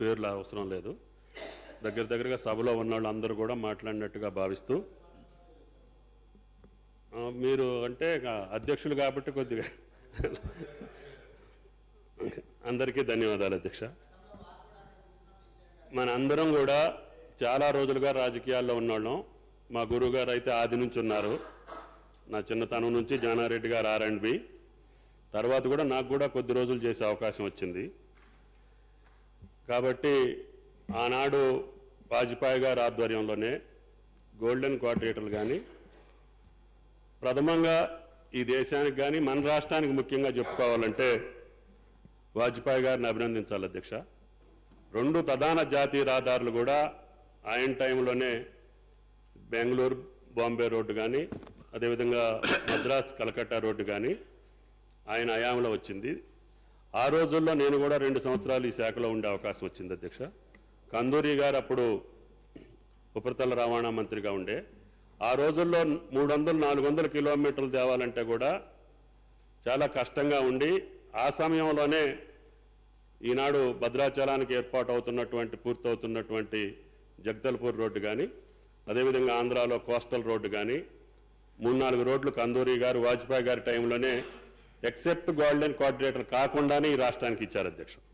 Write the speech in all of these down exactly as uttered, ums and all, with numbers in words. పేర్లు అవసరం లేదు. దగ్గర దగ్గరగా సభలో ఉన్న వాళ్ళందరూ కూడా మాట్లాడినట్టుగా భావిస్తూ మీరు అంటే అధ్యక్షులు కాబట్టి కొద్దిగా అందరికీ ధన్యవాదాలు అధ్యక్ష. మన అందరం కూడా చాలా రోజులుగా రాజకీయాల్లో ఉన్నాళ్ళం. మా గురువు గారు అయితే ఆది నుంచి ఉన్నారు. నా చిన్నతనం నుంచి జానారెడ్డి గారు ఆర్ అండ్ బి, తర్వాత కూడా నాకు కూడా కొద్ది రోజులు చేసే అవకాశం వచ్చింది. కాబట్టి ఆనాడు వాజ్పేయి గారి ఆధ్వర్యంలోనే గోల్డెన్ క్వార్టేటర్లు కానీ ప్రథమంగా ఈ దేశానికి కానీ మన రాష్ట్రానికి ముఖ్యంగా చెప్పుకోవాలంటే వాజ్పేయి గారిని అభినందించాలి అధ్యక్ష. రెండు ప్రధాన జాతీయ రహదారులు కూడా ఆయన టైంలోనే బెంగళూరు బాంబే రోడ్డు కానీ అదేవిధంగా మద్రాస్ కలకట్టా రోడ్డు కానీ ఆయన హయాంలో వచ్చింది. ఆ రోజుల్లో నేను కూడా రెండు సంవత్సరాలు ఈ శాఖలో ఉండే అవకాశం వచ్చింది అధ్యక్ష. కందూరి గారు అప్పుడు ఉపరితల రవాణా మంత్రిగా ఉండే. ఆ రోజుల్లో మూడు వందలు నాలుగు వందల కిలోమీటర్లు తేవాలంటే కూడా చాలా కష్టంగా ఉండి ఆ సమయంలోనే ఈనాడు భద్రాచలానికి ఏర్పాటు అవుతున్నటువంటి పూర్తవుతున్నటువంటి జగదల్పూర్ రోడ్డు కానీ అదేవిధంగా ఆంధ్రాలో కోస్టల్ రోడ్డు కానీ మూడు నాలుగు రోడ్లు కందూరి గారు వాజ్పేయి గారి టైంలోనే ఎక్సెప్ట్ గోల్డెన్ కోఆర్డినేటర్ కాకుండానే ఈ రాష్ట్రానికి ఇచ్చారు అధ్యక్షుడు.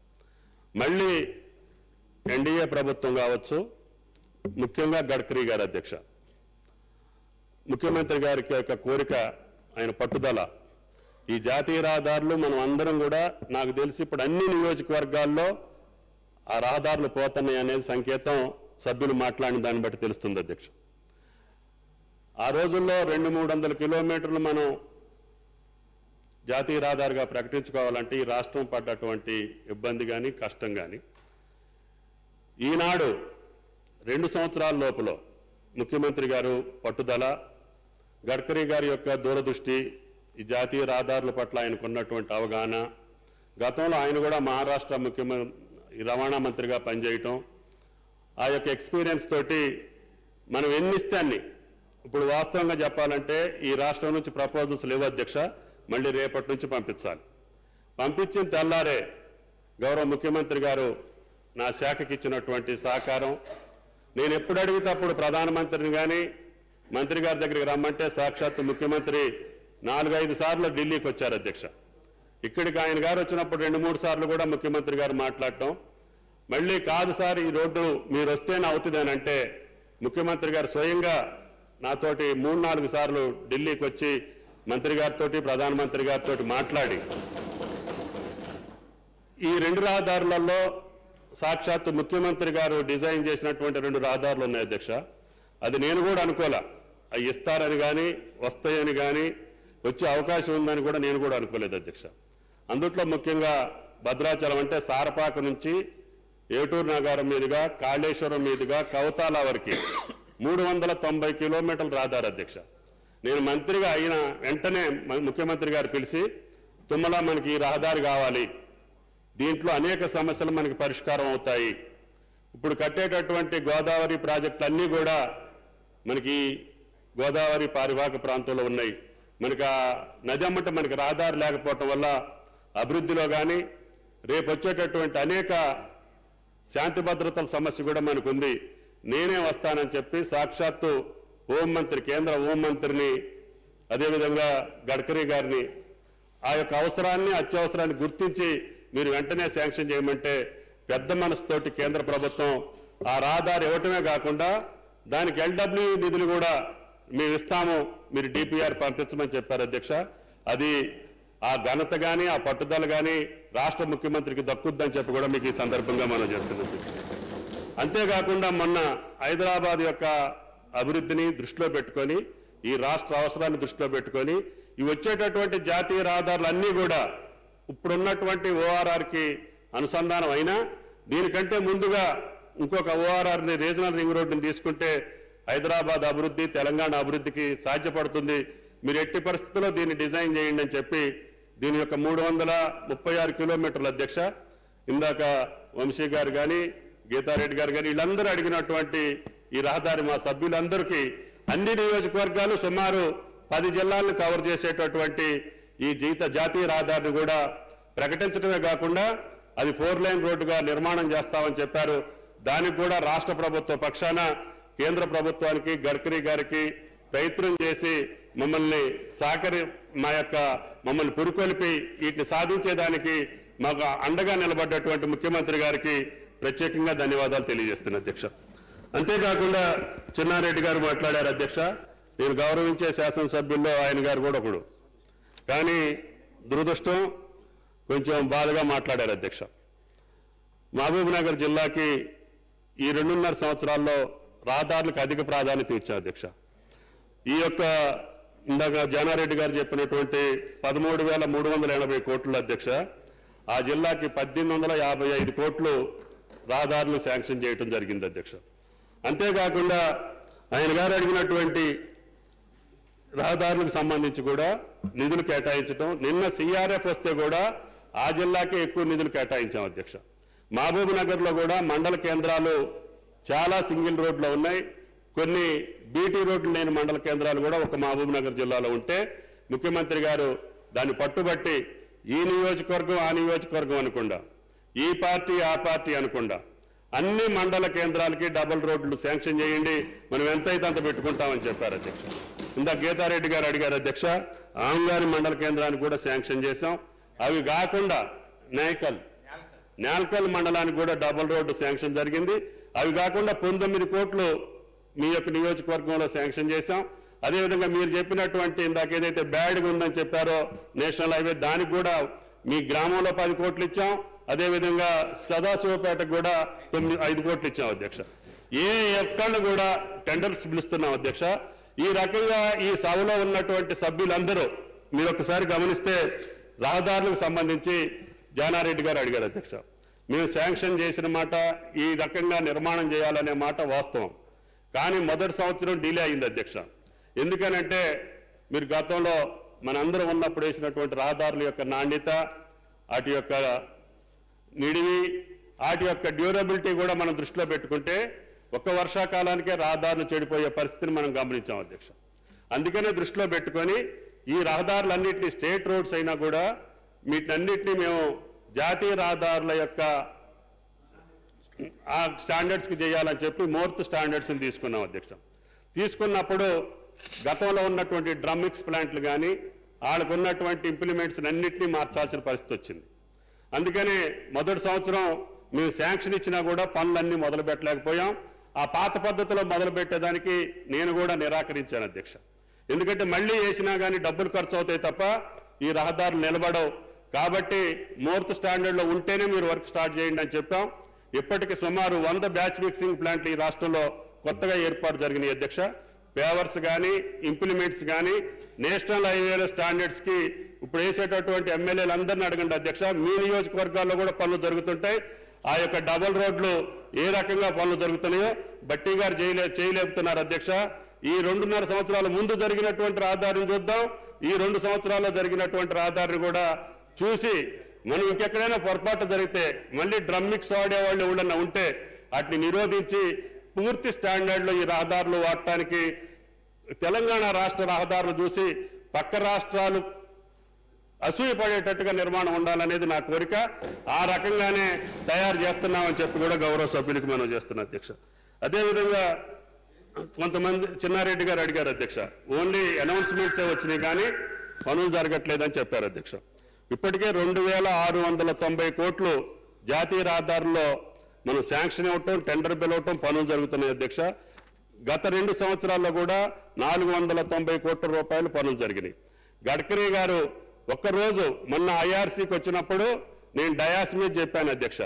మళ్ళీ ఎన్డీఏ ప్రభుత్వం కావచ్చు, ముఖ్యంగా గడ్కరీ గారు అధ్యక్ష, ముఖ్యమంత్రి గారికి యొక్క కోరిక, ఆయన పట్టుదల, ఈ జాతీయ రహదారులు మనం అందరం కూడా నాకు తెలిసి ఇప్పుడు అన్ని నియోజకవర్గాల్లో ఆ రహదారులు పోతున్నాయి అనేది సంకేతం సభ్యులు మాట్లాడిన దాన్ని బట్టి తెలుస్తుంది అధ్యక్ష. ఆ రోజుల్లో రెండు మూడు వందల కిలోమీటర్లు మనం జాతీయ రహదారిగా ప్రకటించుకోవాలంటే ఈ రాష్ట్రం పడ్డటువంటి ఇబ్బంది కానీ కష్టం కానీ ఈనాడు రెండు సంవత్సరాల లోపల ముఖ్యమంత్రి గారు పట్టుదల, గడ్కరీ గారి యొక్క దూరదృష్టి, ఈ జాతీయ రహదారుల పట్ల ఆయనకున్నటువంటి అవగాహన, గతంలో ఆయన కూడా మహారాష్ట్ర ముఖ్యమంత్రి రవాణా మంత్రిగా పనిచేయటం, ఆ యొక్క ఎక్స్పీరియన్స్ తోటి మనం ఎన్నిస్తే అన్ని ఇప్పుడు వాస్తవంగా చెప్పాలంటే ఈ రాష్ట్రం నుంచి ప్రపోజల్స్ లేవు అధ్యక్ష. మళ్ళీ రేపటి నుంచి పంపించాలి. పంపించిన తెల్లారే గౌరవ ముఖ్యమంత్రి గారు నా శాఖకి ఇచ్చినటువంటి సహకారం, నేను ఎప్పుడు అడిగితే అప్పుడు ప్రధానమంత్రిని కానీ మంత్రి గారి దగ్గరికి రమ్మంటే సాక్షాత్తు ముఖ్యమంత్రి నాలుగైదు సార్లు ఢిల్లీకి వచ్చారు అధ్యక్ష. ఇక్కడికి ఆయన గారు వచ్చినప్పుడు రెండు మూడు సార్లు కూడా ముఖ్యమంత్రి గారు మాట్లాడటం, మళ్ళీ కాదు సార్ ఈ రోడ్డు మీరు వస్తేనే అవుతుందనంటే ముఖ్యమంత్రి గారు స్వయంగా నాతోటి మూడు నాలుగు సార్లు ఢిల్లీకి వచ్చి మంత్రి గారితో ప్రధానమంత్రి గారితో మాట్లాడి ఈ రెండు రహదారులలో సాక్షాత్తు ముఖ్యమంత్రి గారు డిజైన్ చేసినటువంటి రెండు రహదారులు ఉన్నాయి అధ్యక్ష. అది నేను కూడా అనుకోలే, అవి ఇస్తారని కానీ వస్తాయని కానీ వచ్చే అవకాశం ఉందని కూడా నేను కూడా అనుకోలేదు అధ్యక్ష. అందుట్లో ముఖ్యంగా భద్రాచలం అంటే సారపాక నుంచి ఏటూరు నగరం మీదుగా కాళేశ్వరం మీదుగా కవతాల వరకు మూడు వందల తొంభై కిలోమీటర్లు రహదారి అధ్యక్ష. నేను మంత్రిగా అయిన వెంటనే ముఖ్యమంత్రి గారు పిలిచి తుమ్మల మనకి ఈ రహదారి కావాలి, దీంట్లో అనేక సమస్యలు మనకి పరిష్కారం అవుతాయి, ఇప్పుడు కట్టేటటువంటి గోదావరి ప్రాజెక్టులన్నీ కూడా మనకి గోదావరి పరివాహక ప్రాంతంలో ఉన్నాయి, మనకి ఆ నది అమ్మట మనకి రహదారి లేకపోవటం వల్ల అభివృద్ధిలో కానీ రేపు వచ్చేటటువంటి అనేక శాంతి భద్రతల సమస్య కూడా మనకు ఉంది, నేనే వస్తానని చెప్పి సాక్షాత్తు హోంమంత్రి కేంద్ర హోంమంత్రిని అదేవిధంగా గడ్కరీ గారిని ఆ యొక్క అవసరాన్ని అత్యవసరాన్ని గుర్తించి మీరు వెంటనే శాంక్షన్ చేయమంటే పెద్ద మనసుతోటి కేంద్ర ప్రభుత్వం ఆ రహదారి ఇవ్వటమే కాకుండా దానికి ఎల్డబ్ల్యూ నిధులు కూడా మేము ఇస్తాము, మీరు డిపిఆర్ పంపించమని చెప్పారు అధ్యక్ష. అది ఆ ఘనత కానీ ఆ పట్టుదల కానీ రాష్ట్ర ముఖ్యమంత్రికి దక్కుద్దని చెప్పి కూడా మీకు ఈ సందర్భంగా మనం చేస్తున్నాం. అంతేకాకుండా మొన్న హైదరాబాద్ యొక్క అభివృద్ధిని దృష్టిలో పెట్టుకొని ఈ రాష్ట్ర అవసరాన్ని దృష్టిలో పెట్టుకొని ఇవి వచ్చేటటువంటి జాతీయ రహదారులు అన్నీ కూడా ఇప్పుడున్నటువంటి ఓఆర్ఆర్కి అనుసంధానం అయినా దీనికంటే ముందుగా ఇంకొక ఓఆర్ఆర్ని రీజనల్ రింగ్ రోడ్డుని తీసుకుంటే హైదరాబాద్ అభివృద్ధి తెలంగాణ అభివృద్ధికి సాధ్యపడుతుంది, మీరు ఎట్టి పరిస్థితుల్లో దీన్ని డిజైన్ చేయండి అని చెప్పి దీని యొక్క మూడు వందల ముప్పై ఆరు కిలోమీటర్ల అధ్యక్ష ఇందాక వంశీ గారు కానీ గీతారెడ్డి గారు కానీ వీళ్ళందరూ అడిగినటువంటి ఈ రహదారి మా సభ్యులందరికీ అన్ని నియోజకవర్గాలు సుమారు పది జిల్లాలను కవర్ చేసేటటువంటి ఈ జీత జాతీయ రహదారిని కూడా ప్రకటించడమే కాకుండా అది ఫోర్ లైన్ రోడ్డుగా నిర్మాణం చేస్తామని చెప్పారు. దానికి కూడా రాష్ట్ర ప్రభుత్వ పక్షాన కేంద్ర ప్రభుత్వానికి గడ్కరీ గారికి ప్రయత్నం చేసి మమ్మల్ని సహకరి మా యొక్క మమ్మల్ని పురుకొల్పి వీటిని సాధించేదానికి మాకు అండగా నిలబడ్డటువంటి ముఖ్యమంత్రి గారికి ప్రత్యేకంగా ధన్యవాదాలు తెలియజేస్తున్నా అధ్యక్ష. అంతేకాకుండా చిన్నారెడ్డి గారు మాట్లాడారు అధ్యక్ష, నేను గౌరవించే శాసనసభ్యుల్లో ఆయన గారు కూడా ఒకడు, కానీ దురదృష్టం కొంచెం బాధగా మాట్లాడారు అధ్యక్ష. మహబూబ్నగర్ జిల్లాకి ఈ రెండున్నర సంవత్సరాల్లో రహదారులకు అధిక ప్రాధాన్యత ఇచ్చారు అధ్యక్ష. ఈ యొక్క ఇందాక జానారెడ్డి గారు చెప్పినటువంటి పదమూడు వేల మూడు వందల ఎనభై కోట్లు అధ్యక్ష, ఆ జిల్లాకి పద్దెనిమిది వందల యాభై ఐదు కోట్లు రహదారులు శాంక్షన్ చేయడం జరిగింది అధ్యక్ష. అంతేకాకుండా ఆయన గారు అడిగినటువంటి రహదారులకు సంబంధించి కూడా నిధులు కేటాయించడం, నిన్న సిఆర్ఎఫ్ వస్తే కూడా ఆ జిల్లాకే ఎక్కువ నిధులు కేటాయించాం అధ్యక్ష. మహబూబ్ నగర్లో కూడా మండల కేంద్రాలు చాలా సింగిల్ రోడ్లు ఉన్నాయి, కొన్ని బీటీ రోడ్లు లేని మండల కేంద్రాలు కూడా ఒక మహబూబ్ నగర్ జిల్లాలో ఉంటే ముఖ్యమంత్రి గారు దాన్ని పట్టుబట్టి ఈ నియోజకవర్గం ఆ నియోజకవర్గం అనకుండా, ఈ పార్టీ ఆ పార్టీ అనకుండా అన్ని మండల కేంద్రాలకి డబుల్ రోడ్లు శాంక్షన్ చేయండి, మనం ఎంతైతే అంత పెట్టుకుంటామని చెప్పారు అధ్యక్ష. ఇందాక గీతారెడ్డి గారు అడిగారు అధ్యక్ష, ఆంగారి మండల కేంద్రాన్ని కూడా శాంక్షన్ చేశాం. అవి కాకుండా నాయకల్ నాల్కల్ మండలానికి కూడా డబుల్ రోడ్డు శాంక్షన్ జరిగింది. అవి కాకుండా పంతొమ్మిది కోట్లు మీ యొక్క నియోజకవర్గంలో శాంక్షన్ చేశాం. అదేవిధంగా మీరు చెప్పినటువంటి ఇందాక ఏదైతే బ్యాడ్గా ఉందని చెప్పారో నేషనల్ హైవే, దానికి కూడా మీ గ్రామంలో పది కోట్లు ఇచ్చాం. అదేవిధంగా సదాశివపేటకు కూడా తొమ్మిది ఐదు కోట్లు ఇచ్చాం అధ్యక్ష. ఏ ఎక్కడ కూడా టెండర్స్ పిలుస్తున్నాం అధ్యక్ష. ఈ రకంగా ఈ సభలో ఉన్నటువంటి సభ్యులందరూ మీరు ఒకసారి గమనిస్తే రహదారులకు సంబంధించి జానారెడ్డి గారు అడిగారు అధ్యక్ష, మేము శాంక్షన్ చేసిన మాట ఈ రకంగా నిర్మాణం చేయాలనే మాట వాస్తవం, కానీ మొదటి సంవత్సరం డిలే అయింది అధ్యక్ష. ఎందుకనంటే మీరు గతంలో మనందరూ ఉన్నప్పుడు వేసినటువంటి రహదారుల యొక్క నాణ్యత, వాటి యొక్క నిడివి, వాటి యొక్క డ్యూరబిలిటీ కూడా మనం దృష్టిలో పెట్టుకుంటే ఒక్క వర్షాకాలానికే రహదారులు చెడిపోయే పరిస్థితిని మనం గమనించాం అధ్యక్ష. అందుకనే దృష్టిలో పెట్టుకొని ఈ రహదారులన్నింటినీ స్టేట్ రోడ్స్ అయినా కూడా వీటన్నిటినీ మేము జాతీయ రహదారుల యొక్క ఆ స్టాండర్డ్స్కి చేయాలని చెప్పి మోర్త్ స్టాండర్డ్స్ని తీసుకున్నాం అధ్యక్ష. తీసుకున్నప్పుడు గతంలో ఉన్నటువంటి డ్రమ్మిక్స్ ప్లాంట్లు కానీ వాళ్ళకు ఉన్నటువంటి ఇంప్లిమెంట్స్ అన్నింటినీ మార్చాల్సిన పరిస్థితి వచ్చింది. అందుకనే మొదటి సంవత్సరం మేము శాంక్షన్ ఇచ్చినా కూడా పనులన్నీ మొదలు పెట్టలేకపోయాం. ఆ పాత పద్ధతిలో మొదలు పెట్టేదానికి నేను కూడా నిరాకరించాను అధ్యక్ష. ఎందుకంటే మళ్ళీ వేసినా కానీ డబ్బులు ఖర్చు అవుతాయి తప్ప ఈ రహదారులు నిలబడవు, కాబట్టి మోర్త్ స్టాండర్డ్లో ఉంటేనే మీరు వర్క్ స్టార్ట్ చేయండి అని చెప్పాం. ఇప్పటికి సుమారు వంద బ్యాచ్ మిక్సింగ్ ప్లాంట్లు ఈ రాష్ట్రంలో కొత్తగా ఏర్పాటు జరిగినాయి అధ్యక్ష. పేవర్స్ కానీ ఇంప్లిమెంట్స్ కానీ నేషనల్ హైవేల స్టాండర్డ్స్కి ఇప్పుడు వేసేటటువంటి ఎమ్మెల్యేలు అందరినీ అడగండి అధ్యక్ష, మీ నియోజకవర్గాల్లో కూడా పనులు జరుగుతుంటాయి. ఆ యొక్క డబల్ రోడ్లు ఏ రకంగా పనులు జరుగుతున్నాయో బట్టి గారు చేయలే చేయలేపుతున్నారు అధ్యక్ష. ఈ రెండున్నర సంవత్సరాల ముందు జరిగినటువంటి రహదారిని చూద్దాం, ఈ రెండు సంవత్సరాల్లో జరిగినటువంటి రహదారిని కూడా చూసి మనం ఇంకెక్కడైనా పొరపాటు జరిగితే మళ్ళీ డ్రమ్మిక్స్ వాడేవాళ్ళు ఎవడన్నా ఉంటే వాటిని నిరోధించి పూర్తి స్టాండర్డ్లో ఈ రహదారులు వాడటానికి తెలంగాణ రాష్ట్ర రహదారులు చూసి పక్క రాష్ట్రాలు అసూయపడేటట్టుగా నిర్మాణం ఉండాలనేది నా కోరిక. ఆ రకంగానే తయారు చేస్తున్నామని చెప్పి కూడా గౌరవ సభ్యునికి మనం చేస్తున్నాం అధ్యక్ష. అదేవిధంగా కొంతమంది చిన్నారెడ్డి గారు అడిగారు అధ్యక్ష, ఓన్లీ అనౌన్స్మెంట్సే వచ్చినాయి కానీ పనులు జరగట్లేదని చెప్పారు అధ్యక్ష. ఇప్పటికే రెండు వేల ఆరు వందల తొంభై కోట్లు జాతీయ రహదారుల్లో మనం శాంక్షన్ ఇవ్వటం, టెండర్ పిలవటం, పనులు జరుగుతున్నాయి అధ్యక్ష. గత రెండు సంవత్సరాల్లో కూడా నాలుగు వందల తొంభై కోట్ల రూపాయలు పనులు జరిగినాయి. గడ్కరీ గారు ఒక్కరోజు మొన్న ఐఆర్సీకి వచ్చినప్పుడు నేను డయాస్ మీద చెప్పాను అధ్యక్ష,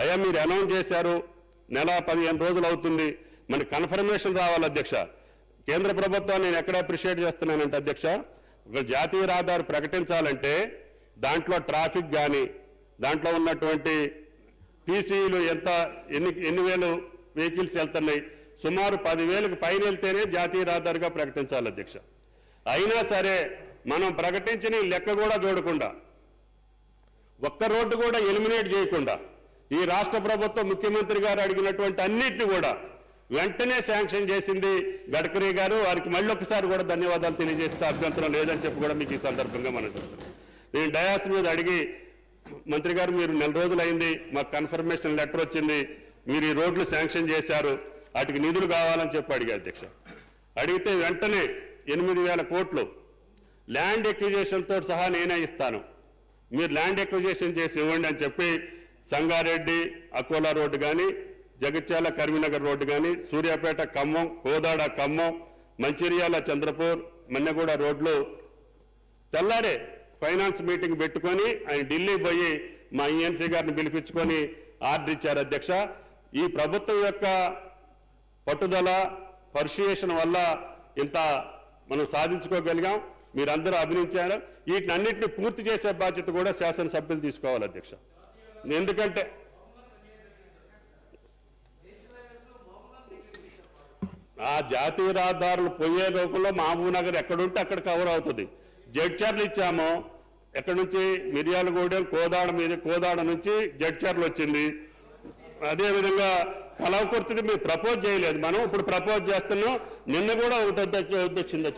అయ్యా మీరు అనౌన్స్ చేశారు నెల పదిహేను రోజులు అవుతుంది, మన కన్ఫర్మేషన్ రావాలి అధ్యక్ష. కేంద్ర ప్రభుత్వాన్ని నేను ఎక్కడ అప్రిషియేట్ చేస్తున్నానంటే అధ్యక్ష, ఒక జాతీయ రహదారి ప్రకటించాలంటే దాంట్లో ట్రాఫిక్ కానీ, దాంట్లో ఉన్నటువంటి పీసీలు ఎంత ఎన్ని ఎన్ని వేలు వెహికల్స్ వెళ్తున్నాయి, సుమారు పదివేలకు పైన వెళ్తేనే జాతీయ రహదారిగా ప్రకటించాలి అధ్యక్ష. అయినా సరే మనం ప్రకటించిన లెక్క కూడా చూడకుండా, ఒక్క రోడ్డు కూడా ఎలిమినేట్ చేయకుండా ఈ రాష్ట్ర ప్రభుత్వం ముఖ్యమంత్రి గారు అడిగినటువంటి అన్నింటినీ కూడా వెంటనే శాంక్షన్ చేసింది గడ్కరీ గారు. వారికి మళ్ళీ ఒకసారి కూడా ధన్యవాదాలు తెలియజేస్తే అభ్యంతరం లేదని చెప్పి కూడా మీకు ఈ సందర్భంగా మనం చెప్తాం. నేను డయాస్ మీద అడిగి मंत्री गारु नेल रोजुलैंदी माकु कन्फर्मेशन लेटर वच्चिंदी मीरु ई रोड्लु శాంక్షన్ చేశారు వాటికి నిధులు కావాలని చెప్పి అడిగారు అధ్యక్ష. అడిగితే వెంటనే ఎనిమిది వేల కోట్లు ల్యాండ్ ఎక్విజిషన్ తో సహా నేనే ఇస్తాను, మీరు ల్యాండ్ ఎక్విజిషన్ చేసి ఇవ్వండి అని చెప్పి సంగారెడ్డి అకోలా రోడ్డు గాని జగిత్యాల కరీంనగర్ రోడ్డు గాని సూర్యాపేట ఖమ్మం కోదాడ ఖమ్మం మంచిర్యాల చంద్రపూర్ మన్నెగూడ రోడ్లు తెల్లారే ఫైనాన్స్ మీటింగ్ పెట్టుకొని ఆయన ఢిల్లీ పోయి మా ఈఎన్సీ గారిని పిలిపించుకొని ఆర్డర్ ఇచ్చారు అధ్యక్ష. ఈ ప్రభుత్వం యొక్క పట్టుదల పర్షియేషన్ వల్ల ఇంత మనం సాధించుకోగలిగాం, మీరందరూ అభినందించారు. వీటన్నిటిని పూర్తి చేసే బాధ్యత కూడా శాసనసభ్యులు తీసుకోవాలి అధ్యక్ష. ఎందుకంటే ఆ జాతీయ రహదారులు పోయే లోపల మహబూబ్నగర్ ఎక్కడుంటే అక్కడ కవర్ అవుతుంది. జడ్చర్లు ఇచ్చాము, ఎక్కడి నుంచి మిర్యాలగూడెం కోదాడ మీద కోదాడ నుంచి జడ్చర్లు వచ్చింది. అదేవిధంగా కలవకుర్తికి మేము ప్రపోజ్ చేయలేదు, మనం ఇప్పుడు ప్రపోజ్ చేస్తున్నాం. నిన్న కూడా ఒకటి వచ్చింది.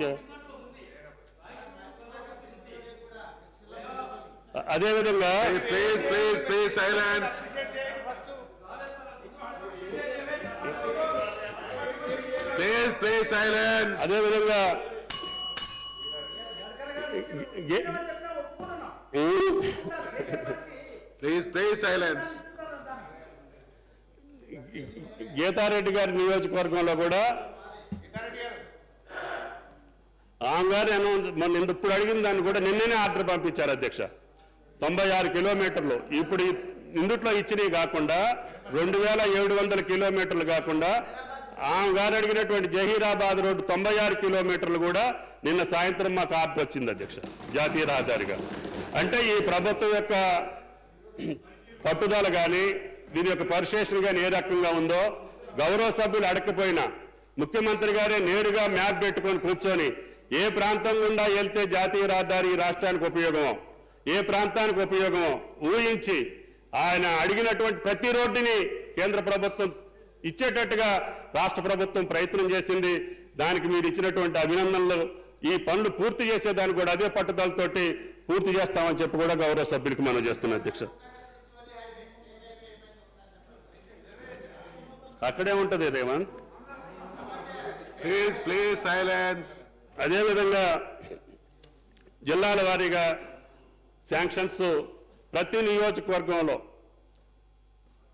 అదేవిధంగా అదేవిధంగా గీతారెడ్డి గారి నియోజకవర్గంలో కూడా ఆంగారు మనం ఇప్పుడు అడిగిన దాన్ని కూడా నిన్ననే ఆర్డర్ పంపించారు అధ్యక్ష. తొంభై ఆరు కిలోమీటర్లు ఇప్పుడు ఇందుట్లో ఇచ్చినవి కాకుండా రెండు వేల ఏడు వందల కిలోమీటర్లు కాకుండా ఆమెగారు అడిగినటువంటి జహీరాబాద్ రోడ్డు తొంభై ఆరు కిలోమీటర్లు కూడా నిన్న సాయంత్రం మాకు ఆర్డర్ వచ్చింది అధ్యక్ష జాతీయ రహదారిగా. అంటే ఈ ప్రభుత్వం యొక్క పట్టుదల కానీ దీని యొక్క పరిశేషణ కానీ ఏ రకంగా ఉందో గౌరవ సభ్యులు అడగకపోయినా ముఖ్యమంత్రి గారే నేరుగా మ్యాప్ పెట్టుకొని కూర్చొని ఏ ప్రాంతం గుండా వెళ్తే జాతీయ రహదారి రాష్ట్రానికి ఉపయోగమో ఏ ప్రాంతానికి ఉపయోగమో ఊహించి ఆయన అడిగినటువంటి ప్రతి రోడ్డుని కేంద్ర ప్రభుత్వం ఇచ్చేటట్టుగా రాష్ట్ర ప్రభుత్వం ప్రయత్నం చేసింది. దానికి మీరు ఇచ్చినటువంటి అభినందనలు. ఈ పనులు పూర్తి చేసేదాన్ని కూడా అదే పట్టుదలతోటి పూర్తి చేస్తామని చెప్పి కూడా గౌరవ సభ్యులకు మనం చేస్తున్నాం అధ్యక్ష. అక్కడే ఉంటుంది రేవంత్. అదేవిధంగా జిల్లాల వారీగా శాంక్షన్స్ ప్రతి నియోజకవర్గంలో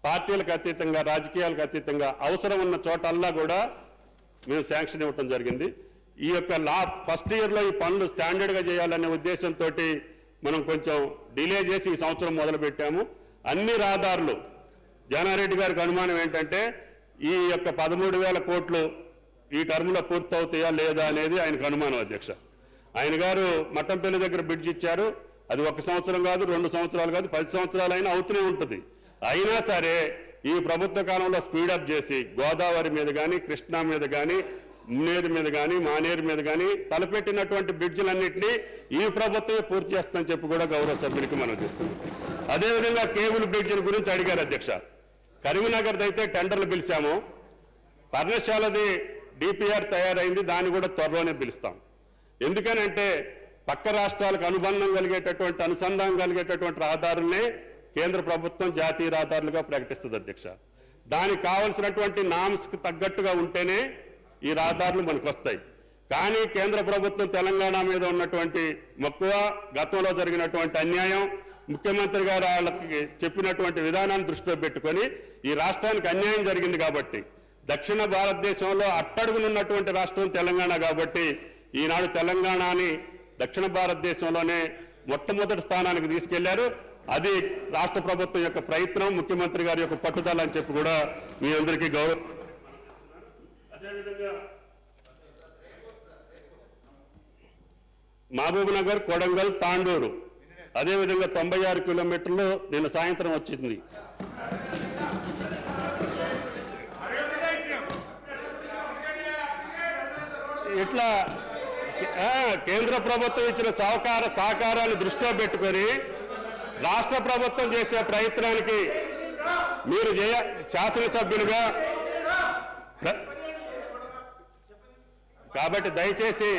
పార్టీలకు అతీతంగా రాజకీయాలకు అతీతంగా అవసరం ఉన్న చోటల్లా కూడా మేము శాంక్షన్ ఇవ్వటం జరిగింది. ఈ యొక్క లా ఫస్ట్ ఇయర్లో ఈ పనులు స్టాండర్డ్గా చేయాలనే ఉద్దేశంతో మనం కొంచెం డిలే చేసి ఈ సంవత్సరం మొదలుపెట్టాము. అన్ని రహదారులు జానారెడ్డి గారికి అనుమానం ఏంటంటే ఈ యొక్క పదమూడు వేల కోట్లు ఈ టర్మ్లో పూర్తవుతాయా లేదా అనేది ఆయనకు అనుమానం అధ్యక్ష. ఆయన గారు మట్టంపల్లి దగ్గర బ్రిడ్జ్ ఇచ్చారు, అది ఒక సంవత్సరం కాదు రెండు సంవత్సరాలు కాదు పది సంవత్సరాలు అయినా అవుతూనే ఉంటుంది. అయినా సరే ఈ ప్రభుత్వ కాలంలో స్పీడప్ చేసి గోదావరి మీద కానీ కృష్ణా మీద కానీ మున్నేరు మీద కానీ మానేరు మీద కానీ తలపెట్టినటువంటి బ్రిడ్జిలన్నింటినీ ఈ ప్రభుత్వమే పూర్తి చేస్తామని చెప్పి కూడా గౌరవ సభ్యునికి మనం చేస్తుంది. అదేవిధంగా కేబుల్ బ్రిడ్జిల గురించి అడిగారు అధ్యక్ష. కరీంనగర్ది అయితే టెండర్లు పిలిచాము, పర్ణశాలది డిపిఆర్ తయారైంది, దాన్ని కూడా త్వరలోనే పిలుస్తాం. ఎందుకనంటే పక్క రాష్ట్రాలకు అనుబంధం కలిగేటటువంటి అనుసంధానం కలిగేటటువంటి రహదారుల్ని కేంద్ర ప్రభుత్వం జాతీయ రహదారులుగా ప్రకటిస్తుంది అధ్యక్ష. దానికి కావలసినటువంటి నామ్స్కి తగ్గట్టుగా ఉంటేనే ఈ రహదారులు మనకు వస్తాయి. కానీ కేంద్ర ప్రభుత్వం తెలంగాణ మీద ఉన్నటువంటి మక్కువ, గతంలో జరిగినటువంటి అన్యాయం, ముఖ్యమంత్రి గారు వాళ్ళకి చెప్పినటువంటి విధానాన్ని దృష్టిలో పెట్టుకొని ఈ రాష్ట్రానికి అన్యాయం జరిగింది కాబట్టి దక్షిణ భారతదేశంలో అట్టడుగునున్నటువంటి రాష్ట్రం తెలంగాణ కాబట్టి ఈనాడు తెలంగాణని దక్షిణ భారతదేశంలోనే మొట్టమొదటి స్థానానికి తీసుకెళ్లారు. అది రాష్ట్ర ప్రభుత్వం యొక్క ప్రయత్నం, ముఖ్యమంత్రి గారి యొక్క పట్టుదల అని చెప్పి కూడా మీ అందరికీ గౌరవ. అదేవిధంగా మహబూబ్ నగర్ కొడంగల్ తాండూరు అదేవిధంగా తొంభై ఆరు కిలోమీటర్లు నిన్న సాయంత్రం వచ్చింది. ఇట్లా కేంద్ర ప్రభుత్వం ఇచ్చిన సహకార సహకారాన్ని దృష్టిలో పెట్టుకొని రాష్ట్ర ప్రభుత్వం చేసే ప్రయత్నానికి మీరు చేయ శాసనసభ్యులుగా కాబట్టి దయచేసి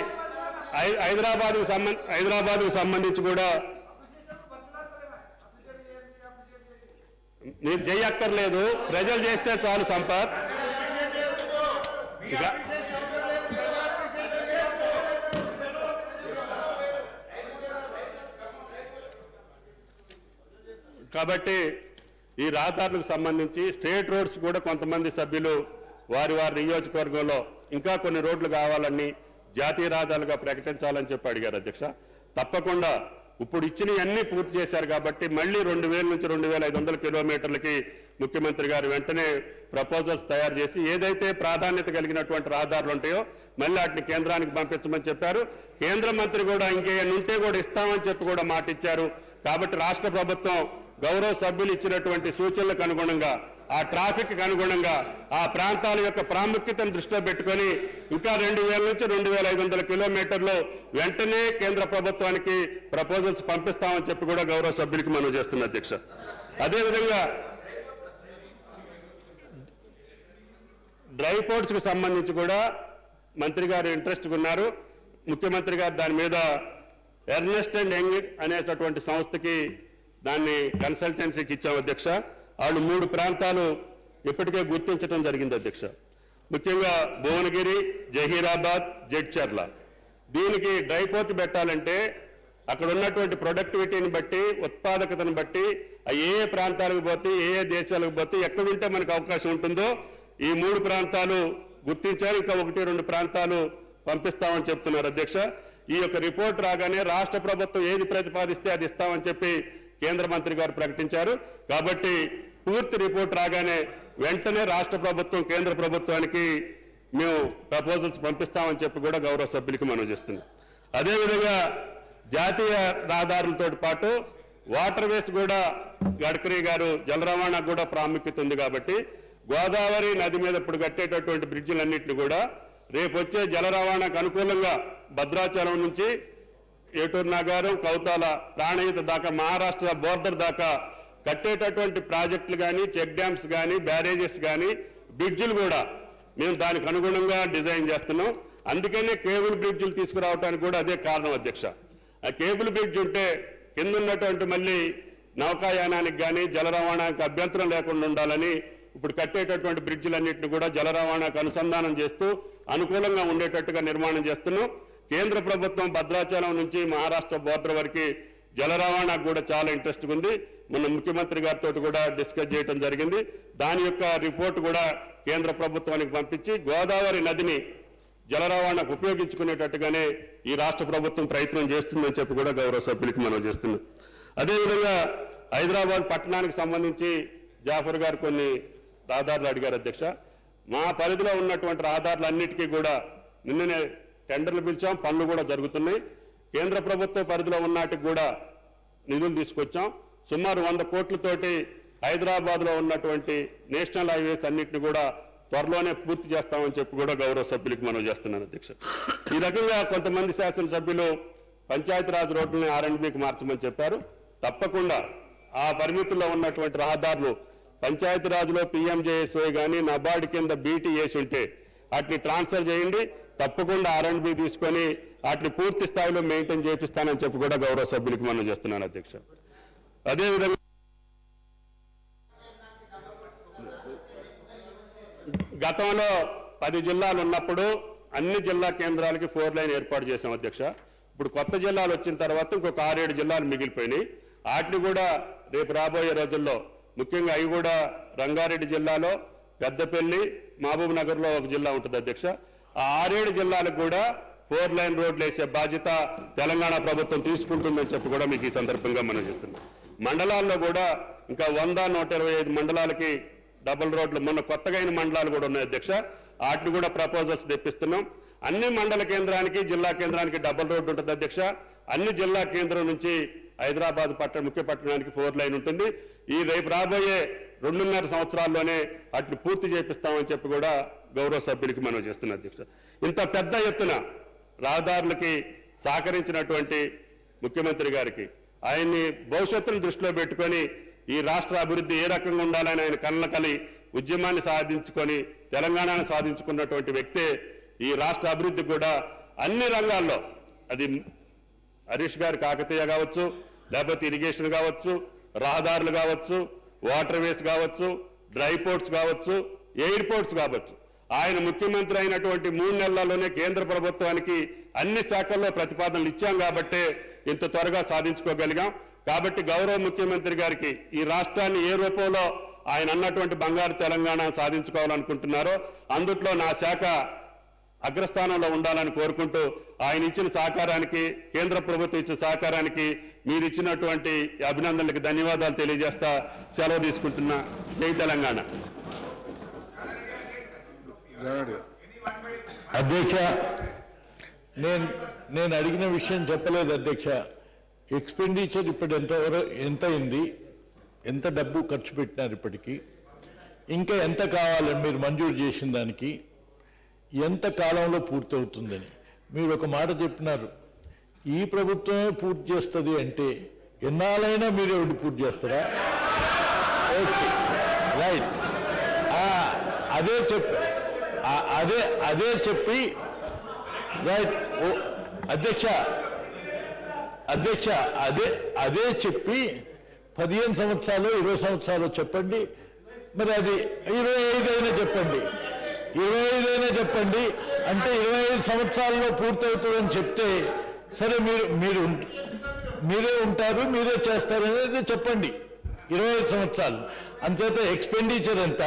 హైదరాబాద్కు సంబంధ హైదరాబాద్కు సంబంధించి కూడా మీరు చేయక్కర్లేదు, ప్రజలు చేస్తే చాలు సంపత్. కాబట్టి ఈ రహదారులకు సంబంధించి స్టేట్ రోడ్స్ కూడా కొంతమంది సభ్యులు వారి వారి నియోజకవర్గంలో ఇంకా కొన్ని రోడ్లు కావాలని జాతీయ రహదారులుగా ప్రకటించాలని చెప్పి అడిగారు అధ్యక్ష. తప్పకుండా ఇప్పుడు ఇచ్చినవన్నీ పూర్తి చేశారు కాబట్టి మళ్ళీ రెండు వేల నుంచి రెండు వేల ఐదు వందల కిలోమీటర్లకి ముఖ్యమంత్రి గారు వెంటనే ప్రపోజల్స్ తయారు చేసి ఏదైతే ప్రాధాన్యత కలిగినటువంటి రహదారులు ఉంటాయో మళ్ళీ వాటిని కేంద్రానికి పంపించమని చెప్పారు. కేంద్ర మంత్రి కూడా ఇంకేమైనా ఉంటే కూడా ఇస్తామని చెప్పి కూడా మాట ఇచ్చారు. కాబట్టి రాష్ట్ర ప్రభుత్వం గౌరవ సభ్యులు ఇచ్చినటువంటి సూచనలకు అనుగుణంగా ఆ ట్రాఫిక్ కు అనుగుణంగా ఆ ప్రాంతాల యొక్క ప్రాముఖ్యతను దృష్టిలో పెట్టుకొని ఇంకా రెండు వేల నుంచి రెండు వేల ఐదు వందల కిలోమీటర్లు వెంటనే కేంద్ర ప్రభుత్వానికి ప్రపోజల్స్ పంపిస్తామని చెప్పి కూడా గౌరవ సభ్యులకి మనం చేస్తున్న అధ్యక్ష. అదేవిధంగా డ్రై పోర్ట్స్ కు సంబంధించి కూడా మంత్రి గారు ఇంట్రెస్ట్ ఉన్నారు. ముఖ్యమంత్రి గారు దాని మీద ఎర్నెస్ట్ అండ్ యంగ్ అనేటటువంటి సంస్థకి దాన్ని కన్సల్టెన్సీకి ఇచ్చాం అధ్యక్ష. వాళ్ళు మూడు ప్రాంతాలు ఇప్పటికే గుర్తించడం జరిగింది అధ్యక్ష. ముఖ్యంగా భువనగిరి, జహీరాబాద్, జడ్చర్ల. దీనికి డ్రైపోర్ట్ పెట్టాలంటే అక్కడ ఉన్నటువంటి ప్రొడక్టివిటీని బట్టి, ఉత్పాదకతను బట్టి, ఏ ఏ ప్రాంతాలకు పోతే ఏ ఏ దేశాలకు పోతే ఎక్కడుంటే మనకు అవకాశం ఉంటుందో ఈ మూడు ప్రాంతాలు గుర్తించారు. ఇంకా ఒకటి రెండు ప్రాంతాలు పంపిస్తామని చెప్తున్నారు అధ్యక్ష. ఈ యొక్క రిపోర్ట్ రాగానే రాష్ట్ర ప్రభుత్వం ఏది ప్రతిపాదిస్తే అది ఇస్తామని చెప్పి కేంద్ర మంత్రి గారు ప్రకటించారు. కాబట్టి పూర్తి రిపోర్ట్ రాగానే వెంటనే రాష్ట్ర ప్రభుత్వం కేంద్ర ప్రభుత్వానికి మేము ప్రపోజల్స్ పంపిస్తామని చెప్పి కూడా గౌరవ సభ్యులకి మనం చేస్తున్నాం. అదేవిధంగా జాతీయ రహదారులతో పాటు వాటర్ వేస్ కూడా గడ్కరీ గారు జల రవాణాకు కూడా ప్రాముఖ్యత ఉంది కాబట్టి గోదావరి నది మీద ఇప్పుడు కట్టేటటువంటి బ్రిడ్జిలన్నింటినీ కూడా రేపు వచ్చే జల రవాణాకు అనుకూలంగా భద్రాచలం నుంచి ఏటూరు నగరం, కౌతాల, ప్రాణహిత దాకా మహారాష్ట్ర బోర్డర్ దాకా కట్టేటటువంటి ప్రాజెక్టులు కానీ, చెక్ డ్యామ్స్ కానీ, బ్యారేజెస్ కానీ, బ్రిడ్జిలు కూడా మేము దానికి అనుగుణంగా డిజైన్ చేస్తున్నాం. అందుకనే కేబుల్ బ్రిడ్జిలు తీసుకురావడానికి కూడా అదే కారణం అధ్యక్ష. ఆ కేబుల్ బ్రిడ్జ్ ఉంటే కింద ఉన్నటువంటి మళ్ళీ నౌకాయానానికి కానీ జల రవాణానికి అభ్యంతరం లేకుండా ఉండాలని ఇప్పుడు కట్టేటటువంటి బ్రిడ్జిలన్నింటినీ కూడా జల రవాణాకు అనుసంధానం చేస్తూ అనుకూలంగా ఉండేటట్టుగా నిర్మాణం చేస్తున్నాం. కేంద్ర ప్రభుత్వం భద్రాచలం నుంచి మహారాష్ట్ర బోర్డర్ వరకు జల రవాణాకు కూడా చాలా ఇంట్రెస్ట్ ఉంది. మొన్న ముఖ్యమంత్రి గారితో కూడా డిస్కస్ చేయడం జరిగింది. దాని యొక్క రిపోర్ట్ కూడా కేంద్ర ప్రభుత్వానికి పంపించి గోదావరి నదిని జల రవాణాకు ఉపయోగించుకునేటట్టుగానే ఈ రాష్ట్ర ప్రభుత్వం ప్రయత్నం చేస్తుందని చెప్పి కూడా గౌరవ సభ్యులకి మనం చేస్తున్నాం. అదేవిధంగా హైదరాబాద్ పట్టణానికి సంబంధించి జాఫర్ గారు కొన్ని రహదారులు అడిగారు అధ్యక్ష. మా పరిధిలో ఉన్నటువంటి రహదారులు అన్నిటికీ కూడా నిన్ననే టెండర్లు పిలిచాం, పనులు కూడా జరుగుతున్నాయి. కేంద్ర ప్రభుత్వ పరిధిలో ఉన్నటికి కూడా నిధులు తీసుకొచ్చాం. సుమారు వంద కోట్లతోటి హైదరాబాద్లో ఉన్నటువంటి నేషనల్ హైవేస్ అన్నింటినీ కూడా త్వరలోనే పూర్తి చేస్తామని చెప్పి కూడా గౌరవ సభ్యులకి మనం చేస్తున్నాను అధ్యక్ష. ఈ రకంగా కొంతమంది శాసనసభ్యులు పంచాయతీరాజ్ రోడ్లని ఆర్ అండ్ బికి మార్చమని చెప్పారు. తప్పకుండా ఆ పరిమితుల్లో ఉన్నటువంటి రహదారులు పంచాయతీరాజ్లో పీఎంజేఎస్వై కానీ నబార్డ్ కింద బీటీ వేసి ఉంటే వాటిని ట్రాన్స్ఫర్ చేయండి. తప్పకుండా ఆర్ అండ్ బి తీసుకొని వాటిని పూర్తి స్థాయిలో మెయింటైన్ చేపిస్తానని చెప్పి కూడా గౌరవ సభ్యులకి మనం చేస్తున్నాను అధ్యక్ష. అదేవిధంగా గతంలో పది జిల్లాలు ఉన్నప్పుడు అన్ని జిల్లా కేంద్రాలకి ఫోర్ లైన్ ఏర్పాటు చేశాం అధ్యక్ష. ఇప్పుడు కొత్త జిల్లాలు వచ్చిన తర్వాత ఇంకొక ఆరేడు జిల్లాలు మిగిలిపోయినాయి. వాటిని కూడా రేపు రాబోయే రోజుల్లో ముఖ్యంగా అవి కూడా రంగారెడ్డి జిల్లాలో, పెద్దపల్లి, మహబూబ్ నగర్లో ఒక జిల్లా ఉంటుంది అధ్యక్ష. ఆ ఆరేడు జిల్లాలకు కూడా ఫోర్ లైన్ రోడ్లు వేసే బాధ్యత తెలంగాణ ప్రభుత్వం తీసుకుంటుందని చెప్పి కూడా మీకు ఈ సందర్భంగా మనం చేస్తున్నాం. మండలాల్లో కూడా ఇంకా వంద నూట ఇరవై ఐదు మండలాలకి డబుల్ రోడ్లు మొన్న కొత్తగా అయిన మండలాలు కూడా ఉన్నాయి అధ్యక్ష. వాటిని కూడా ప్రపోజల్స్ తెప్పిస్తున్నాం. అన్ని మండల కేంద్రానికి, జిల్లా కేంద్రానికి డబుల్ రోడ్డు ఉంటుంది అధ్యక్ష. అన్ని జిల్లా కేంద్రం నుంచి హైదరాబాద్ పట్టణ ముఖ్య పట్టణానికి ఫోర్ లైన్ ఉంటుంది. ఈ రేపు రాబోయే రెండున్నర సంవత్సరాల్లోనే వాటిని పూర్తి చేపిస్తామని చెప్పి కూడా గౌరవ సభ్యులకి మనం చేస్తున్న అధ్యక్ష. ఇంత పెద్ద ఎత్తున రహదారులకి సహకరించినటువంటి ముఖ్యమంత్రి గారికి ఆయన్ని భవిష్యత్తును దృష్టిలో పెట్టుకొని ఈ రాష్ట్ర అభివృద్ధి ఏ రకంగా ఉండాలని ఆయన కళ్ళ కలి ఉద్యమాన్ని సాధించుకొని తెలంగాణను సాధించుకున్నటువంటి వ్యక్తే. ఈ రాష్ట్ర అభివృద్ధి కూడా అన్ని రంగాల్లో అది హరీష్ గారి కాకతీయ కావచ్చు, లేకపోతే ఇరిగేషన్ కావచ్చు, రహదారులు కావచ్చు, వాటర్ వేస్ కావచ్చు, డ్రై పోర్ట్స్ కావచ్చు, ఎయిర్ పోర్ట్స్ కావచ్చు. ఆయన ముఖ్యమంత్రి అయినటువంటి మూడు నెలల్లోనే కేంద్ర ప్రభుత్వానికి అన్ని శాఖల్లో ప్రతిపాదనలు ఇచ్చాం కాబట్టి ఇంత త్వరగా సాధించుకోగలిగాం. కాబట్టి గౌరవ ముఖ్యమంత్రి గారికి ఈ రాష్ట్రాన్ని ఏ రూపంలో ఆయన అన్నటువంటి బంగారు తెలంగాణ సాధించుకోవాలనుకుంటున్నారో అందుట్లో నా శాఖ అగ్రస్థానంలో ఉండాలని కోరుకుంటూ ఆయన ఇచ్చిన సహకారానికి, కేంద్ర ప్రభుత్వం ఇచ్చిన సహకారానికి, మీరు ఇచ్చినటువంటి అభినందనలకు ధన్యవాదాలు తెలియజేస్తా సెలవు తీసుకుంటున్నా. జై తెలంగాణ. అధ్యక్ష, నేను నేను అడిగిన విషయం చెప్పలేదు. అధ్యక్ష, ఎక్స్పెండిచర్ ఇప్పుడు ఎంతవరకు ఎంత అయింది, ఎంత డబ్బు ఖర్చు పెట్టినారు ఇప్పటికీ, ఇంకా ఎంత కావాలని మీరు మంజూరు చేసిన దానికి, ఎంత కాలంలో పూర్తి అవుతుందని మీరు ఒక మాట చెప్పినారు. ఈ ప్రభుత్వమే పూర్తి చేస్తుంది అంటే ఎన్నాళ్ళైనా మీరు ఎవరు పూర్తి చేస్తారా? Okay, right. అదే చెప్పి అదే అదే చెప్పి రైట్. అధ్యక్ష అధ్యక్ష అదే అదే చెప్పి పదిహేను సంవత్సరాలు ఇరవై సంవత్సరాలు చెప్పండి. మరి అది ఇరవై ఐదు అయినా చెప్పండి, ఇరవై ఐదు అయినా చెప్పండి. అంటే ఇరవై ఐదు సంవత్సరాల్లో పూర్తవుతుందని చెప్తే సరే, మీరు మీరు మీరే ఉంటారు, మీరే చేస్తారు అనేది చెప్పండి. ఇరవై ఐదు సంవత్సరాలు అంతేత ఎక్స్పెండిచర్ ఎంత?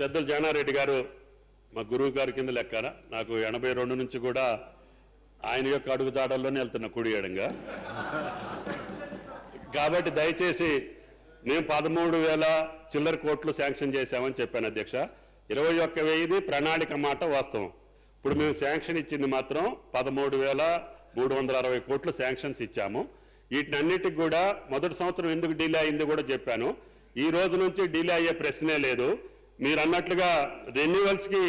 పెద్దలు జానారెడ్డి గారు మా గురువు గారి కింద లెక్కన, నాకు ఎనభై రెండు నుంచి కూడా ఆయన యొక్క అడుగుజాడల్లోనే వెళ్తున్న కుడి ఎడంగా. కాబట్టి దయచేసి మేము పదమూడు వేల చిల్లర కోట్లు శాంక్షన్ చేశామని చెప్పాను అధ్యక్ష. ఇరవై ఒక్క వెయ్యిది ప్రణాళిక మాట వాస్తవం. ఇప్పుడు మేము శాంక్షన్ ఇచ్చింది మాత్రం పదమూడు వేల మూడు వందల అరవై కోట్లు శాంక్షన్స్ ఇచ్చాము. వీటినన్నిటికి కూడా మొదటి సంవత్సరం ఎందుకు డిలే అయింది కూడా చెప్పాను. ఈ రోజు నుంచి డిలే అయ్యే ప్రశ్నే లేదు. మీరు అన్నట్లుగా రెన్యువల్స్కి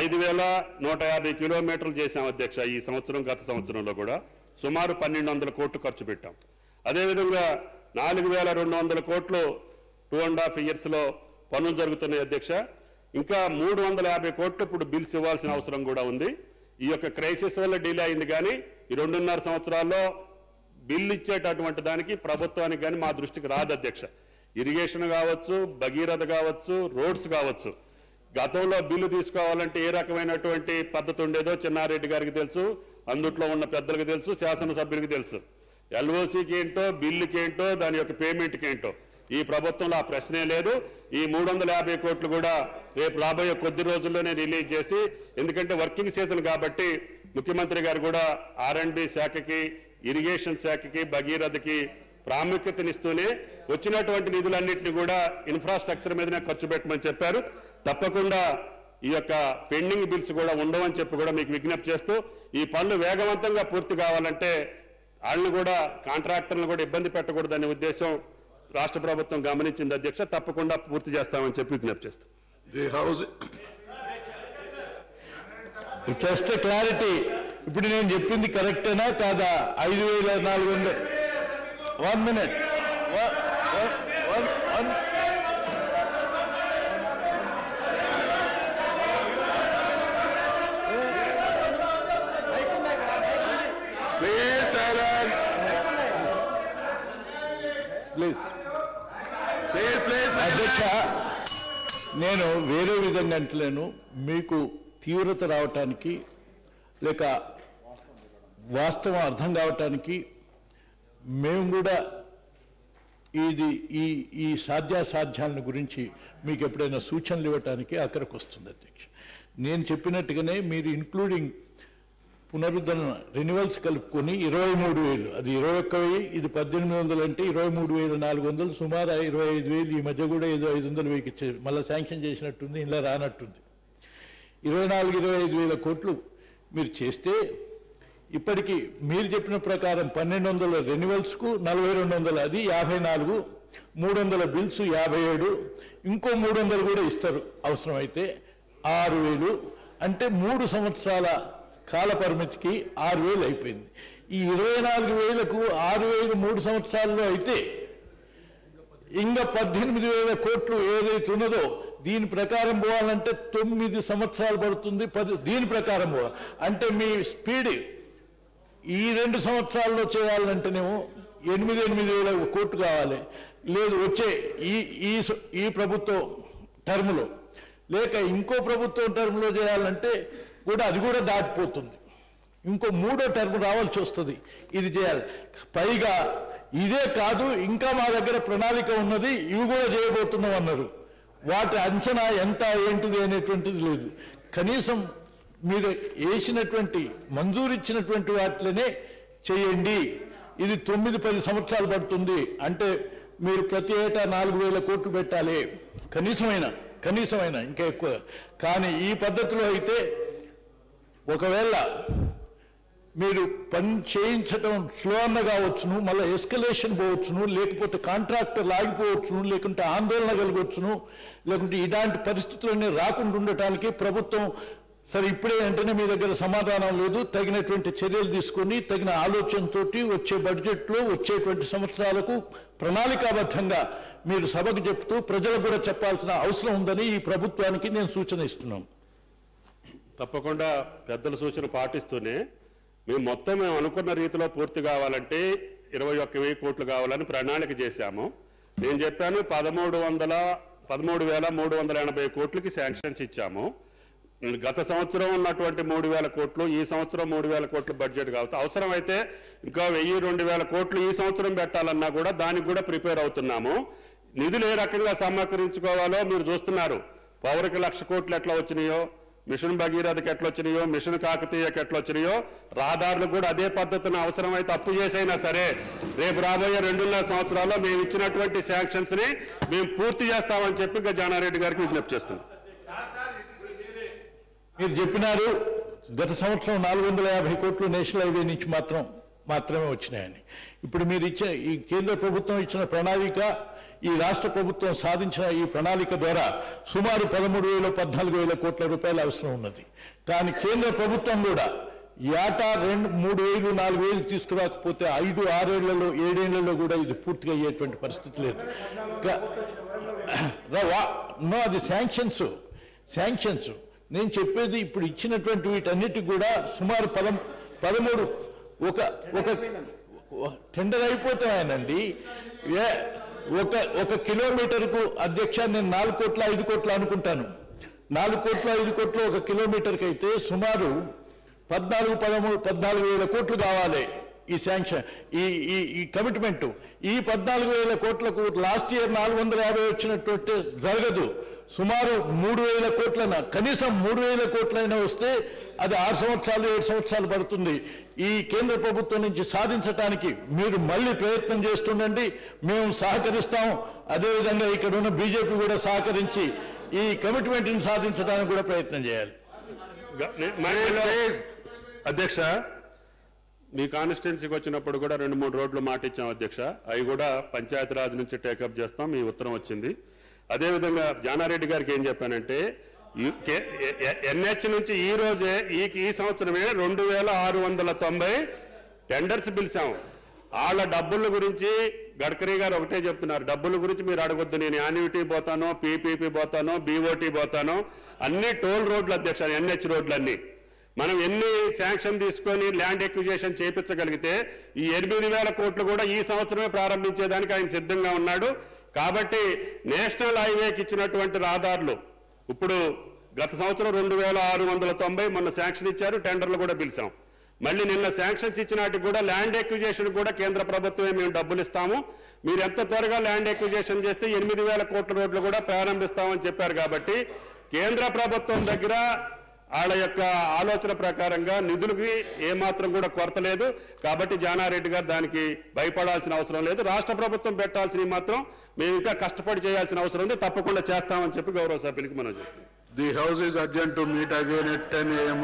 ఐదు వేల నూట యాభై కిలోమీటర్లు చేశాం అధ్యక్ష. ఈ సంవత్సరం గత సంవత్సరంలో కూడా సుమారు పన్నెండు వందల కోట్లు ఖర్చు పెట్టాం. అదేవిధంగా నాలుగు వేల రెండు వందల కోట్లు టూ అండ్ హాఫ్ ఇయర్స్లో పనులు జరుగుతున్నాయి అధ్యక్ష. ఇంకా మూడు వందల యాభై కోట్లు ఇప్పుడు బిల్స్ ఇవ్వాల్సిన అవసరం కూడా ఉంది. ఈ యొక్క క్రైసిస్ వల్ల డిలే అయింది, కానీ ఈ రెండున్నర సంవత్సరాల్లో బిల్లు ఇచ్చేటటువంటి దానికి ప్రభుత్వానికి కానీ మా దృష్టికి రాదు అధ్యక్ష. ఇరిగేషన్ కావచ్చు, భగీరథ కావచ్చు, రోడ్స్ కావచ్చు, గతంలో బిల్లు తీసుకోవాలంటే ఏ రకమైనటువంటి పద్ధతి ఉండేదో చిన్నారెడ్డి గారికి తెలుసు, అందుట్లో ఉన్న పెద్దలకు తెలుసు, శాసనసభ్యులకు తెలుసు. ఎల్ఓసీకి ఏంటో, బిల్లుకి ఏంటో, దాని యొక్క పేమెంట్కి ఏంటో ఈ ప్రభుత్వంలో ఆ ప్రశ్నే లేదు. ఈ మూడు వందల యాభై కోట్లు కూడా రేపు రాబోయే కొద్ది రోజుల్లోనే రిలీజ్ చేసి, ఎందుకంటే వర్కింగ్ సీజన్ కాబట్టి ముఖ్యమంత్రి గారు కూడా ఆర్ అండ్ బి శాఖకి, ఇరిగేషన్ శాఖకి, భగీరథకి ప్రాముఖ్యతనిస్తూనే వచ్చినటువంటి నిధులన్నింటినీ కూడా ఇన్ఫ్రాస్ట్రక్చర్ మీదనే ఖర్చు పెట్టమని చెప్పారు. తప్పకుండా ఈ యొక్క పెండింగ్ బిల్స్ కూడా ఉండవని చెప్పి కూడా మీకు విజ్ఞప్తి చేస్తూ, ఈ పనులు వేగవంతంగా పూర్తి కావాలంటే వాళ్ళని కూడా, కాంట్రాక్టర్లను కూడా ఇబ్బంది పెట్టకూడదనే ఉద్దేశం రాష్ట్ర ప్రభుత్వం గమనించింది అధ్యక్ష. తప్పకుండా పూర్తి చేస్తామని చెప్పి విజ్ఞప్తి చేస్తాం. జస్ట్ క్లారిటీ, ఇప్పుడు నేను చెప్పింది కరెక్టేనా కాదా? ఐదు వేల నాలుగు వందల వన్ మినిట్ ప్లీజ్ ప్లీజ్ అధ్యక్ష, నేను వేరే విధంగా అంటలేను. మీకు తీవ్రత రావటానికి లేక వాస్తవం అర్థం కావటానికి మేము కూడా ఇది ఈ ఈ సాధ్యాసాధ్యాలను గురించి మీకు ఎప్పుడైనా సూచనలు ఇవ్వటానికి అక్కడికి వస్తుంది అధ్యక్ష. నేను చెప్పినట్టుగానే మీరు ఇంక్లూడింగ్ పునరుద్ధరణ రెన్యువల్స్ కలుపుకొని ఇరవై మూడు వేలు, అది ఇరవై ఒక్క వెయ్యి, ఇది పద్దెనిమిది వందలు, అంటే ఇరవై మూడు వేల నాలుగు వందలు, సుమారు ఇరవై ఐదు వేలు. ఈ మధ్య కూడా ఏదో ఐదు వందలు వేయికి ఇచ్చే మళ్ళీ శాంక్షన్ చేసినట్టుంది, ఇలా రానట్టుంది. ఇరవై నాలుగు ఇరవై ఐదు వేల కోట్లు మీరు చేస్తే ఇప్పటికీ మీరు చెప్పిన ప్రకారం పన్నెండు వందల రెన్యువల్స్కు నలభై రెండు వందలు, అది యాభై నాలుగు, మూడు వందల బిల్స్ యాభై ఏడు, ఇంకో మూడు వందలు కూడా ఇస్తారు అవసరమైతే, ఆరు వేలు. అంటే మూడు సంవత్సరాల కాల పరిమితికి ఆరు వేలు అయిపోయింది. ఈ ఇరవై నాలుగు వేలకు ఆరు వేలు మూడు సంవత్సరాల్లో అయితే ఇంకా పద్దెనిమిది వేల కోట్లు ఏదైతే ఉన్నదో దీని ప్రకారం పోవాలంటే తొమ్మిది సంవత్సరాలు పడుతుంది. పది దీని ప్రకారం పోవాలి అంటే మీ స్పీడ్ ఈ రెండు సంవత్సరాల్లో చేయాలంటేనేమో ఎనిమిది ఎనిమిది వేల కోట్లు కావాలి, లేదు వచ్చే ఈ ఈ ఈ ప్రభుత్వం టర్మ్లో లేక ఇంకో ప్రభుత్వం టర్మ్లో చేయాలంటే కూడా అది కూడా దాటిపోతుంది. ఇంకో మూడో టర్మ్ రావాల్సి వస్తుంది. ఇది చేయాలి. పైగా ఇదే కాదు, ఇంకా మా దగ్గర ప్రణాళిక ఉన్నది, ఇవి కూడా చేయబోతున్నాం అన్నారు. వాటి అంచనా ఎంత ఏంటిది అనేటువంటిది లేదు. కనీసం మీరు వేసినటువంటి మంజూరు ఇచ్చినటువంటి వాటిలోనే చేయండి. ఇది తొమ్మిది పది సంవత్సరాలు పడుతుంది అంటే మీరు ప్రతి ఏటా నాలుగు వేల కోట్లు పెట్టాలి కనీసమైన కనీసమైన ఇంకా ఎక్కువ. కానీ ఈ పద్ధతిలో అయితే ఒకవేళ మీరు పని చేయించడం స్లో అన్న కావచ్చును, మళ్ళీ ఎస్కలేషన్ పోవచ్చును, లేకపోతే కాంట్రాక్టర్ లాగిపోవచ్చును, లేకుంటే ఆందోళన కలగవచ్చును, లేకుంటే ఇలాంటి పరిస్థితులన్నీ రాకుండా ఉండటానికి ప్రభుత్వం సరే ఇప్పుడే వెంటనే మీ దగ్గర సమాధానం లేదు, తగినటువంటి చర్యలు తీసుకొని తగిన ఆలోచనతో వచ్చే బడ్జెట్లో వచ్చేటువంటి సంవత్సరాలకు ప్రణాళికాబద్ధంగా మీరు సభకు చెప్తూ ప్రజలకు కూడా చెప్పాల్సిన అవసరం ఉందని ఈ ప్రభుత్వానికి నేను సూచన ఇస్తున్నాను. తప్పకుండా పెద్దల సూచన పాటిస్తూనే మేము మొత్తం మేము అనుకున్న రీతిలో పూర్తి కావాలంటే ఇరవై ఒక్క వెయ్యి కోట్లు కావాలని ప్రణాళిక చేశాము. నేను చెప్పాను పదమూడు వందల పదమూడు వేల మూడు వందల ఎనభై కోట్లకి శాంక్షన్స్ ఇచ్చాము. గత సంవత్సరం ఉన్నటువంటి మూడు వేల కోట్లు ఈ సంవత్సరం మూడు వేల కోట్లు బడ్జెట్ కావచ్చు. అవసరమైతే ఇంకా వెయ్యి రెండు వేల కోట్లు ఈ సంవత్సరం పెట్టాలన్నా కూడా దానికి కూడా ప్రిపేర్ అవుతున్నాము. నిధులు ఏ రకంగా సమకరించుకోవాలో మీరు చూస్తున్నారు. పౌరికి లక్ష కోట్లు ఎట్లా వచ్చినాయో, మిషన్ భగీరథకి ఎట్లా వచ్చినాయో, మిషన్ కాకతీయకి ఎట్లా వచ్చినాయో, రహదారులకు కూడా అదే పద్ధతిన అవసరమైతే అప్పు చేసైనా సరే రేపు రాబోయే రెండున్నర సంవత్సరాల్లో మేము ఇచ్చినటువంటి శాంక్షన్స్ని మేము పూర్తి చేస్తామని చెప్పి ఇంకా జానారెడ్డి గారికి విజ్ఞప్తి చేస్తున్నాం. మీరు చెప్పినారు గత సంవత్సరం నాలుగు వందల యాభై కోట్లు నేషనల్ హైవే నుంచి మాత్రం మాత్రమే వచ్చినాయని. ఇప్పుడు మీరు ఇచ్చిన ఈ కేంద్ర ప్రభుత్వం ఇచ్చిన ప్రణాళిక, ఈ రాష్ట్ర ప్రభుత్వం సాధించిన ఈ ప్రణాళిక ద్వారా సుమారు పదమూడు వేల పద్నాలుగు వేల కోట్ల రూపాయలు అవసరం ఉన్నది. కానీ కేంద్ర ప్రభుత్వం కూడా ఏటా రెండు మూడు వేలు నాలుగు వేలు తీసుకురాకపోతే ఐదు ఆరేళ్లలో ఏడేళ్లలో కూడా ఇది పూర్తిగా అయ్యేటువంటి పరిస్థితి లేదు. నో, అది శాంక్షన్స్ శాంక్షన్స్ నేను చెప్పేది. ఇప్పుడు ఇచ్చినటువంటి వీటన్నిటికి కూడా సుమారు పదం పదమూడు ఒక ఒక టెండర్ అయిపోతాయనండి. ఒక ఒక కిలోమీటర్కు అధ్యక్ష నేను నాలుగు కోట్ల ఐదు కోట్ల అనుకుంటాను. నాలుగు కోట్ల ఐదు కోట్లు ఒక కిలోమీటర్కి అయితే సుమారు పద్నాలుగు పదమూడు పద్నాలుగు వేల కోట్లు కావాలి ఈ శాంక్షన్ ఈ ఈ కమిట్మెంటు. ఈ పద్నాలుగు వేల కోట్లకు లాస్ట్ ఇయర్ నాలుగు వందల యాభై వచ్చినటువంటి జరగదు. సుమారు మూడు వేల కోట్లైనా కనీసం మూడు వేల కోట్లైనా వస్తే అది ఆరు సంవత్సరాలు ఏడు సంవత్సరాలు పడుతుంది. ఈ కేంద్ర ప్రభుత్వం నుంచి సాధించడానికి మీరు మళ్ళీ ప్రయత్నం చేస్తుండండి, మేము సహకరిస్తాం. అదేవిధంగా ఇక్కడ ఉన్న బీజేపీ కూడా సహకరించి ఈ కమిట్మెంట్ని సాధించడానికి కూడా ప్రయత్నం చేయాలి. అధ్యక్ష, మీ కాన్స్టిట్యున్సీకి వచ్చినప్పుడు కూడా రెండు మూడు రోడ్లు మాట ఇచ్చాం అధ్యక్ష, అవి కూడా పంచాయతీరాజ్ నుంచి టేకప్ చేస్తాం. మీ ఉత్తరం వచ్చింది. అదేవిధంగా జానారెడ్డి గారికి ఏం చెప్పానంటే ఎన్హెచ్ నుంచి ఈ రోజే ఈ ఈ సంవత్సరమే రెండు వేల ఆరు వందల తొంభై టెండర్స్ పిలిచాము. వాళ్ళ డబ్బుల గురించి గడ్కరీ గారు ఒకటే చెప్తున్నారు, డబ్బుల గురించి మీరు అడగొద్దు, నేను యాన్యుటీ పోతాను, పీపీపీ పోతాను, బీఓటీ పోతాను, అన్ని టోల్ రోడ్లు అధ్యక్ష, ఎన్హెచ్ రోడ్లన్నీ. మనం ఎన్ని శాంక్షన్ తీసుకొని ల్యాండ్ ఎక్విజిషన్ చేయించగలిగితే ఈ ఎనిమిది వేల కోట్లు కూడా ఈ సంవత్సరమే ప్రారంభించేదానికి ఆయన సిద్ధంగా ఉన్నాడు. కాబట్టి నేషనల్ హైవేకి ఇచ్చినటువంటి రహదారులు ఇప్పుడు గత సంవత్సరం రెండు వేల ఆరు వందల తొంభై మొన్న శాంక్షన్ ఇచ్చారు, టెండర్లు కూడా పిలిచాం. మళ్ళీ నిన్న శాంక్షన్స్ ఇచ్చినట్టు కూడా ల్యాండ్ ఎక్విజిషన్ కూడా కేంద్ర ప్రభుత్వమే మేము డబ్బులు ఇస్తాము. మీరు ఎంత త్వరగా ల్యాండ్ ఎక్విజిషన్ చేస్తే ఎనిమిది వేల కోట్ల రోడ్లు కూడా ప్రారంభిస్తామని చెప్పారు. కాబట్టి కేంద్ర ప్రభుత్వం దగ్గర వాళ్ళ యొక్క ఆలోచన ప్రకారంగా నిధులకి ఏమాత్రం కూడా కొరత లేదు. కాబట్టి జానారెడ్డి గారు దానికి భయపడాల్సిన అవసరం లేదు. రాష్ట్ర ప్రభుత్వం పెట్టాల్సినవి మాత్రం మేము ఇంకా కష్టపడి చేయాల్సిన అవసరం ఉంది. తప్పకుండా చేస్తామని చెప్పి గౌరవ సభ్యునికి మనం చేస్తాం. The house is adjourned to meet again at ten A M.